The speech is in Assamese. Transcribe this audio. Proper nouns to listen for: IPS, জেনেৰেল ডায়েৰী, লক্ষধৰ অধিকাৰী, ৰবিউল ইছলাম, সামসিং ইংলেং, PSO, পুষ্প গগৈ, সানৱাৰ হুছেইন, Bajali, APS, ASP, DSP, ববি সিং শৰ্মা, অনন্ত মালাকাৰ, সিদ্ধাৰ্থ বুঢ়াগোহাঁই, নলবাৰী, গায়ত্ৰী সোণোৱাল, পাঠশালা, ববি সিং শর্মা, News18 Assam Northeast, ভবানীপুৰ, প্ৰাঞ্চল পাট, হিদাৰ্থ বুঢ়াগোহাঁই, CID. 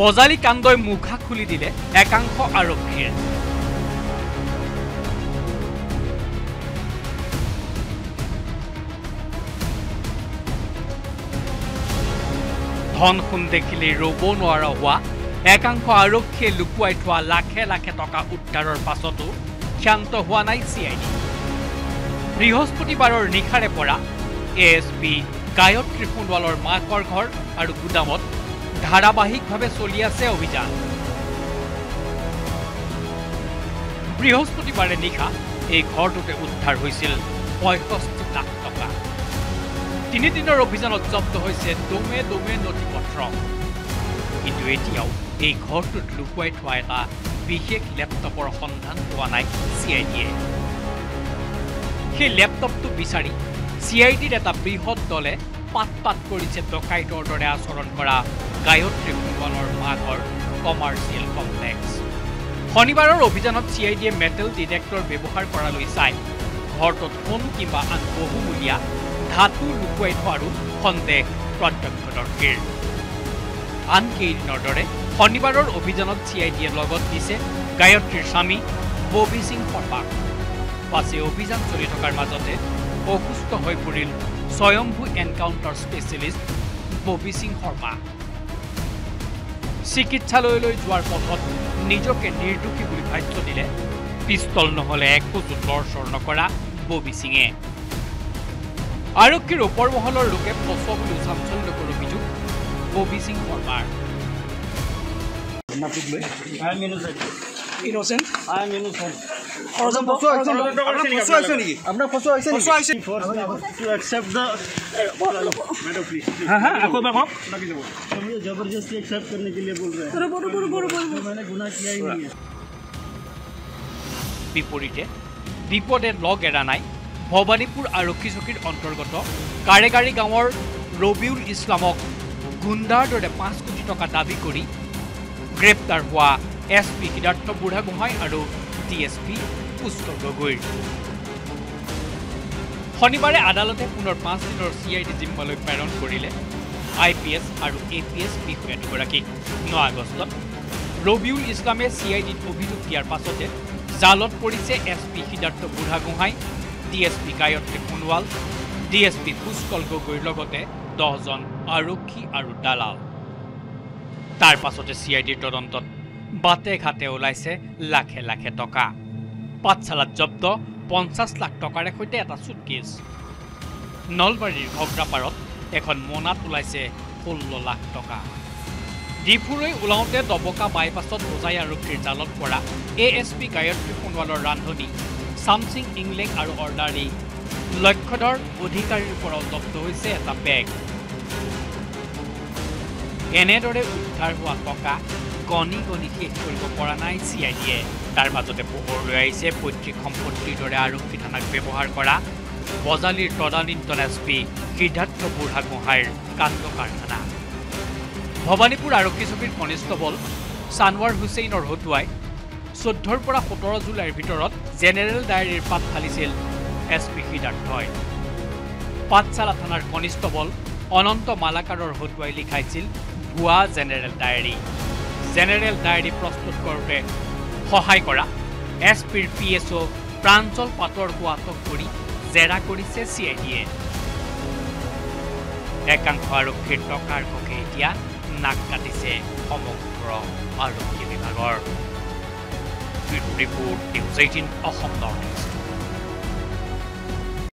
বজালি কাণ্ডই মুখা খুলি দিলে একাংশ আৰক্ষীয়ে ধন খুন দেখিলে ৰ'ব নোৱাৰা হোৱা একাংশ আৰক্ষীয়ে লুকুৱাই থোৱা লাখে লাখে টকা উদ্ধাৰৰ পাছতো শান্ত হোৱা নাই CID বৃহস্পতিবাৰৰ নিখাৰে পৰা ASP গায়ত্ৰী সোণোৱালৰ মাকৰ ঘৰ আৰু গুদামত ধাৰাবাহিকভাৱে চলি আছে অভিযান বৃহস্পতিবাৰে নিখা এই ঘৰটোতে উদ্ধাৰ হৈছিল 65 লাখ টকা তিনি দিনৰ অভিযানত জব্দ হৈছে দমে দমে নথিপত্ৰ কিন্তু এতিয়াও এই ঘৰটোত লুকুৱাই থোৱা এটা বিশেষ ল্যাপটপৰ সন্ধান পোৱা নাই CIDয়ে সেই ল্যাপটপটো বিচাৰি CIDৰ এটা বৃহৎ দলে পাত কৰিছে ডকাইতৰ দৰে আচৰণ কৰা গায়ত্ৰী সোণোৱালৰ মাকৰ কমাৰ্শিয়াল কমপ্লেক্স শনিবাৰৰ অভিযানত CIDয়ে মেটেল ডিটেক্টৰ ব্যৱহাৰ কৰা লৈ চাই ঘৰটোত কোন কিবা আন বহুমূলীয়া ধাতু লুকুৱাই থোৱাৰো সন্দেহ প্ৰত্যক্ষদৰ্শীৰ আনকেইদিনৰ দৰে শনিবাৰৰ অভিযানত CIDয়ে লগত দিছে গায়ত্ৰীৰ স্বামী ববি সিং পপাক পাছে অভিযান চলি থকাৰ মাজতে অসুস্থ হৈ পৰিল স্বয়ম্ভু এনকাউন্টাৰ স্পেশালিস্ট ববি সিং শৰ্মা চিকিৎসালয়লৈ যোৱাৰ পথত নিজকে নিৰ্দোষী বুলি ভাষ্য দিলে পিস্তল নহলে একো লৰচৰ নকৰা ববি সিঙে আৰক্ষীৰ ওপৰ মহলৰ লোকে ফচ বুলি চাঞ্চল্য কৰি অভিযোগ ববি সিং শৰ্মাৰ I am innocent. বিপৰীতে বিপদে লগ এৰা নাই ভবানীপুৰ আৰক্ষী চকীৰ অন্তৰ্গত কাৰেগাৰী গাঁৱৰ ৰবিউল ইছলামক গুণ্ডাৰ দৰে 5 কোটি টকা দাবী কৰি গ্ৰেপ্তাৰ হোৱা ASP হিদাৰ্থ বুঢ়াগোহাঁই আৰু DSP পুষ্প গগৈ শনিবাৰে আদালতে পুনৰ 5 দিনৰ CID জিম্মালৈ প্ৰেৰণ কৰিলে IPS আৰু APS বিষয়া দুগৰাকী 9 আগষ্টত ৰবিউল ইছলামে CIDত অভিযোগ দিয়াৰ পাছতে জালত পৰিছে ASP হিদাৰ্থ বুঢ়াগোহাঁই DSP গায়ত্ৰী সোণোৱাল DSP পুষ্প গগৈৰ লগতে 10 জন আৰক্ষী আৰু দালাল তাৰ পাছতে CIDৰ তদন্তত বাতে ঘাটে ওলাইছে লাখে লাখে টকা পাঠশালাত জব্দ 50 লাখ টকাৰে সৈতে এটা সুটকেছ নলবাৰীৰ ঘগ্ৰাপাৰত এখন মোনাত ওলাইছে 16 লাখ টকা ডিপুৰৈ ওলাওতে দবকা বাইপাছত বজাই আৰক্ষীৰ জালত পৰা ASP গায়ত্ৰী সোণোৱালৰ ৰান্ধনী সামসিং ইংলেং আৰু অৰ্ডাৰী লক্ষধৰ অধিকাৰীৰ পৰা জব্দ হৈছে এটা বেগ এনেদৰে উদ্ধাৰ হোৱা টকা গণি গণি শেষ কৰিব পৰা নাই CIDয়ে তাৰ মাজতে পোহৰ লৈ আহিছে পৈতৃক সম্পত্তিৰ দৰে আৰক্ষী থানাক ব্যৱহাৰ কৰা বজালিৰ তদানীন্তন ASP সিদ্ধাৰ্থ বুঢ়াগোহাঁইৰ কাণ্ড কাৰখানা ভবানীপুৰ আৰক্ষী চকীৰ কনিষ্টবল সানৱাৰ হুছেইনৰ হতুৱাই 14 পৰা 17 জুলাইৰ ভিতৰত জেনেৰেল ডায়েৰীৰ পাত ফালিছিল ASP সিদ্ধাৰ্থই পাঠশালা থানাৰ কনিষ্টবল অনন্ত মালাকাৰৰ হতুৱাই লিখাইছিল ভুৱা জেনেৰেল ডায়েৰী জেনেৰেল ডায়েৰী প্ৰস্তুত কৰোতে সহায় কৰা এসপিৰ পিএসও প্ৰাঞ্চল পাটৰ কোৱাতক কৰি জেৰা কৰিছে CIDয়ে একাংশ আৰক্ষীৰ টকাৰ ককে এতিয়া নাক কাটিছে সমগ্ৰ আৰক্ষী বিভাগৰ ৰিপৰ্ট নিউজ 18 অসম নৰ্থ